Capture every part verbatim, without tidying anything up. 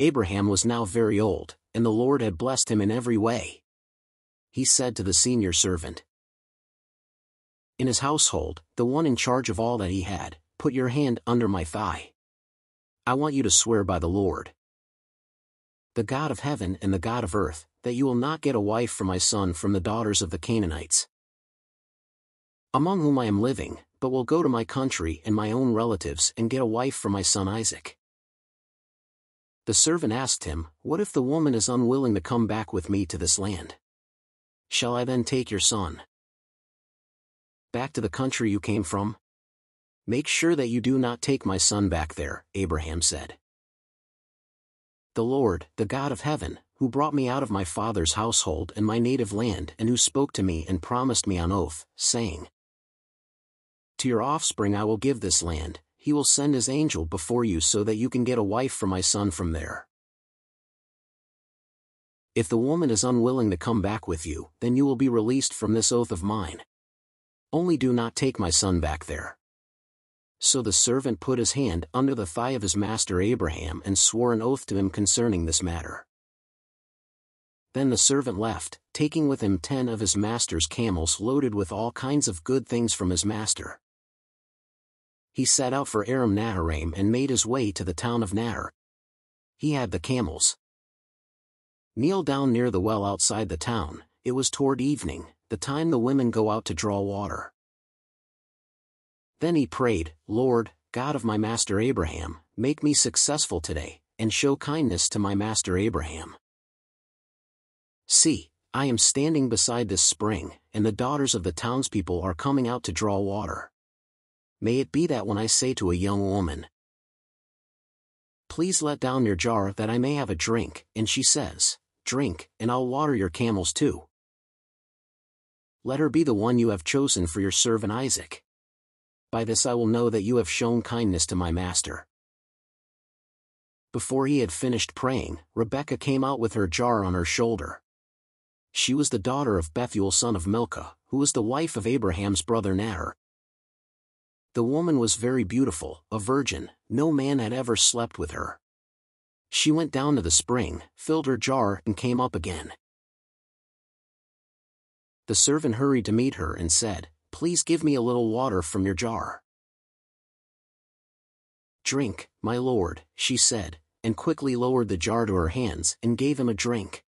Abraham was now very old, and the Lord had blessed him in every way. He said to the senior servant in his household, the one in charge of all that he had, "Put your hand under my thigh. I want you to swear by the Lord, the God of heaven and the God of earth, that you will not get a wife for my son from the daughters of the Canaanites, among whom I am living, but will go to my country and my own relatives and get a wife for my son Isaac." The servant asked him, "What if the woman is unwilling to come back with me to this land? Shall I then take your son back to the country you came from?" "Make sure that you do not take my son back there," Abraham said. "The Lord, the God of heaven, who brought me out of my father's household and my native land and who spoke to me and promised me on oath, saying, 'To your offspring I will give this land,' he will send his angel before you so that you can get a wife for my son from there. If the woman is unwilling to come back with you, then you will be released from this oath of mine. Only do not take my son back there." So the servant put his hand under the thigh of his master Abraham and swore an oath to him concerning this matter. Then the servant left, taking with him ten of his master's camels loaded with all kinds of good things from his master. He set out for Aram Naharim and made his way to the town of Nahar. He had the camels kneel down near the well outside the town. It was toward evening, the time the women go out to draw water. Then he prayed, "Lord, God of my master Abraham, make me successful today, and show kindness to my master Abraham. See, I am standing beside this spring, and the daughters of the townspeople are coming out to draw water. May it be that when I say to a young woman, 'Please let down your jar that I may have a drink,' and she says, 'Drink, and I'll water your camels too,' let her be the one you have chosen for your servant Isaac. By this I will know that you have shown kindness to my master." Before he had finished praying, Rebekah came out with her jar on her shoulder. She was the daughter of Bethuel son of Milcah, who was the wife of Abraham's brother Nahor. The woman was very beautiful, a virgin, no man had ever slept with her. She went down to the spring, filled her jar and came up again. The servant hurried to meet her and said, "Please give me a little water from your jar." "Drink, my lord," she said, and quickly lowered the jar to her hands and gave him a drink.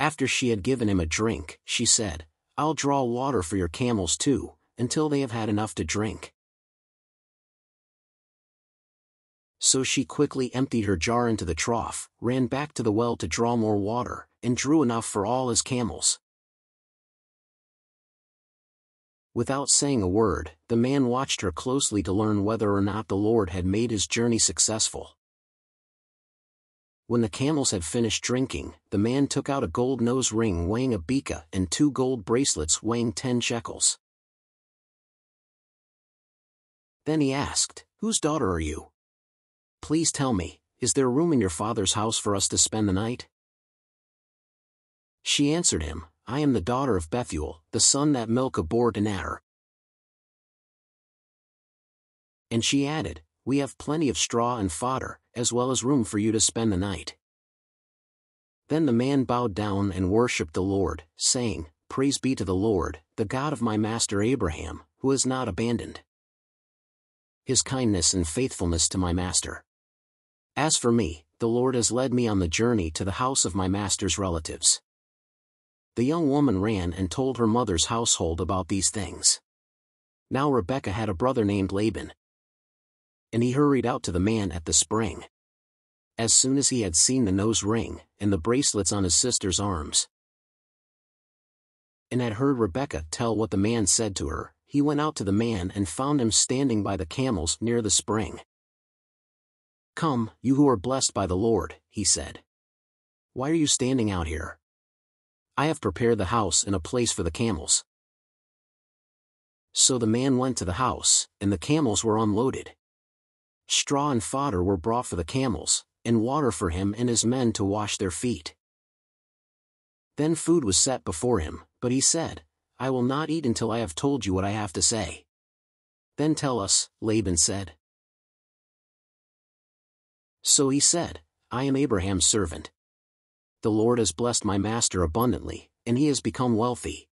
After she had given him a drink, she said, "I'll draw water for your camels too, until they have had enough to drink." So she quickly emptied her jar into the trough, ran back to the well to draw more water, and drew enough for all his camels. Without saying a word, the man watched her closely to learn whether or not the Lord had made his journey successful. When the camels had finished drinking, the man took out a gold nose ring weighing a beka and two gold bracelets weighing ten shekels. Then he asked, "Whose daughter are you? Please tell me, is there room in your father's house for us to spend the night?" She answered him, "I am the daughter of Bethuel, the son that Milcah bore to Nahar." And she added, "We have plenty of straw and fodder, as well as room for you to spend the night." Then the man bowed down and worshipped the Lord, saying, "Praise be to the Lord, the God of my master Abraham, who has not abandoned his kindness and faithfulness to my master. As for me, the Lord has led me on the journey to the house of my master's relatives." The young woman ran and told her mother's household about these things. Now Rebekah had a brother named Laban, and he hurried out to the man at the spring as soon as he had seen the nose ring and the bracelets on his sister's arms, and had heard Rebekah tell what the man said to her. He went out to the man and found him standing by the camels near the spring. "Come, you who are blessed by the Lord," he said. "Why are you standing out here? I have prepared the house and a place for the camels." So the man went to the house, and the camels were unloaded. Straw and fodder were brought for the camels, and water for him and his men to wash their feet. Then food was set before him, but he said, "I will not eat until I have told you what I have to say." "Then tell us," Laban said. So he said, I am Abraham's servant. The Lord has blessed my master abundantly, and he has become wealthy.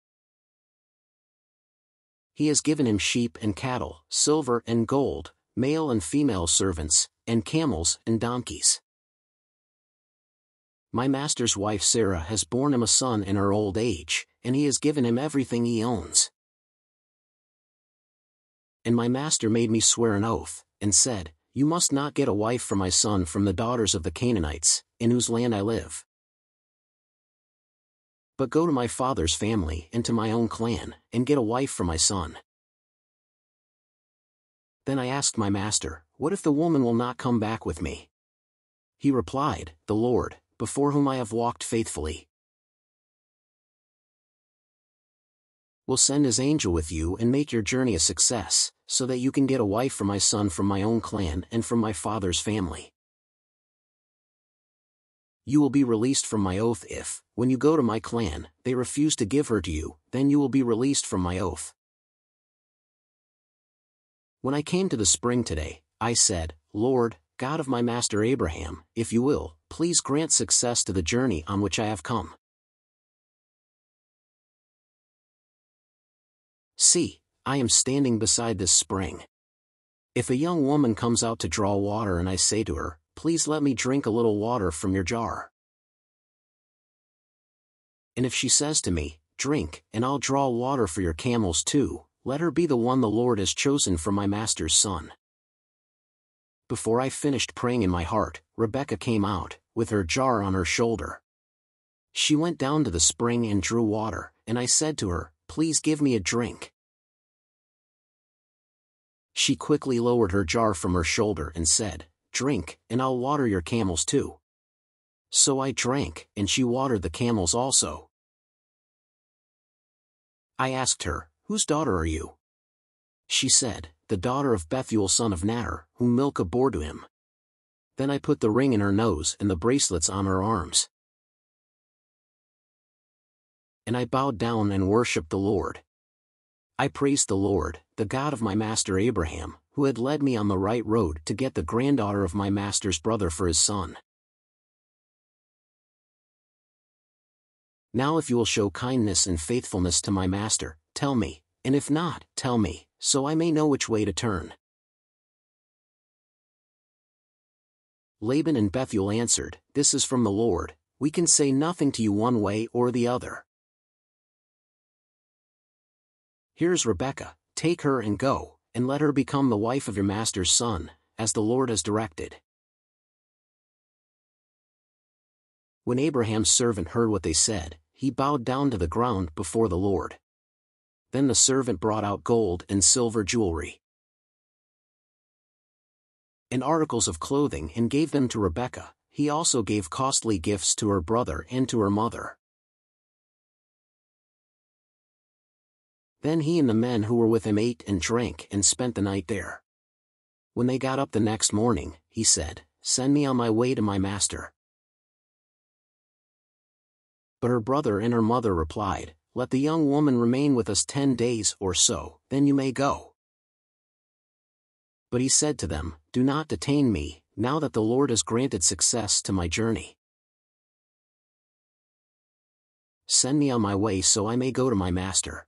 He has given him sheep and cattle, silver and gold, male and female servants, and camels and donkeys. My master's wife Sarah has borne him a son in her old age, and he has given him everything he owns. And my master made me swear an oath, and said, You must not get a wife for my son from the daughters of the Canaanites, in whose land I live. But go to my father's family and to my own clan, and get a wife for my son. Then I asked my master, What if the woman will not come back with me? He replied, The Lord, before whom I have walked faithfully, will send his angel with you and make your journey a success, so that you can get a wife for my son from my own clan and from my father's family. You will be released from my oath if, when you go to my clan, they refuse to give her to you, then you will be released from my oath. When I came to the spring today, I said, Lord, God of my master Abraham, if you will, please grant success to the journey on which I have come. See, I am standing beside this spring. If a young woman comes out to draw water and I say to her, Please let me drink a little water from your jar. And if she says to me, Drink, and I'll draw water for your camels too, let her be the one the Lord has chosen for my master's son. Before I finished praying in my heart, Rebekah came out, with her jar on her shoulder. She went down to the spring and drew water, and I said to her, Please give me a drink. She quickly lowered her jar from her shoulder and said, Drink, and I'll water your camels too. So I drank, and she watered the camels also. I asked her, Whose daughter are you? She said, The daughter of Bethuel son of Nahor, whom Milcah bore to him. Then I put the ring in her nose and the bracelets on her arms. And I bowed down and worshipped the Lord. I praised the Lord, the God of my master Abraham, who had led me on the right road to get the granddaughter of my master's brother for his son. Now if you will show kindness and faithfulness to my master, tell me, and if not, tell me, so I may know which way to turn. Laban and Bethuel answered, This is from the Lord, we can say nothing to you one way or the other. Here is Rebekah, take her and go, and let her become the wife of your master's son, as the Lord has directed. When Abraham's servant heard what they said, he bowed down to the ground before the Lord. Then the servant brought out gold and silver jewelry and articles of clothing and gave them to Rebekah. He also gave costly gifts to her brother and to her mother. Then he and the men who were with him ate and drank and spent the night there. When they got up the next morning, he said, Send me on my way to my master. But her brother and her mother replied, Let the young woman remain with us ten days or so, then you may go. But he said to them, Do not detain me, now that the Lord has granted success to my journey. Send me on my way so I may go to my master.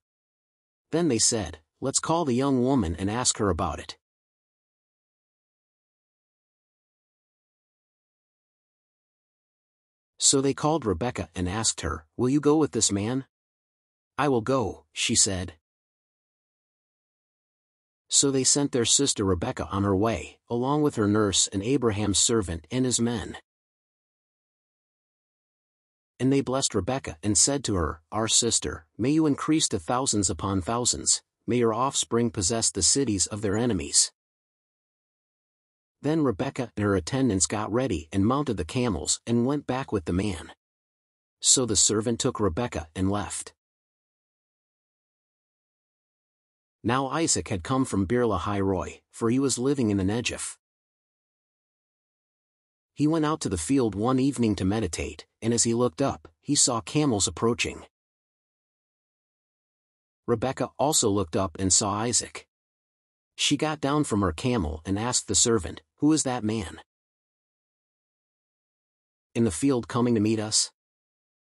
Then they said, Let's call the young woman and ask her about it. So they called Rebekah and asked her, Will you go with this man? I will go, she said. So they sent their sister Rebekah on her way, along with her nurse and Abraham's servant and his men. And they blessed Rebekah and said to her, Our sister, may you increase to thousands upon thousands, may your offspring possess the cities of their enemies. Then Rebekah and her attendants got ready and mounted the camels and went back with the man. So the servant took Rebekah and left. Now Isaac had come from Beer Lahai Roi, for he was living in the Negev. He went out to the field one evening to meditate, and as he looked up, he saw camels approaching. Rebekah also looked up and saw Isaac. She got down from her camel and asked the servant, Who is that man? in the field coming to meet us?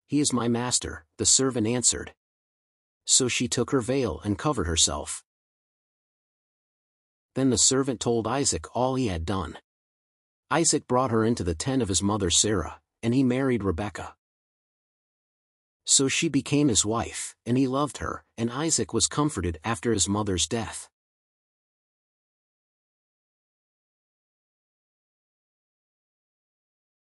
He is my master, the servant answered. So she took her veil and covered herself. Then the servant told Isaac all he had done. Isaac brought her into the tent of his mother Sarah, and he married Rebekah. So she became his wife, and he loved her, and Isaac was comforted after his mother's death.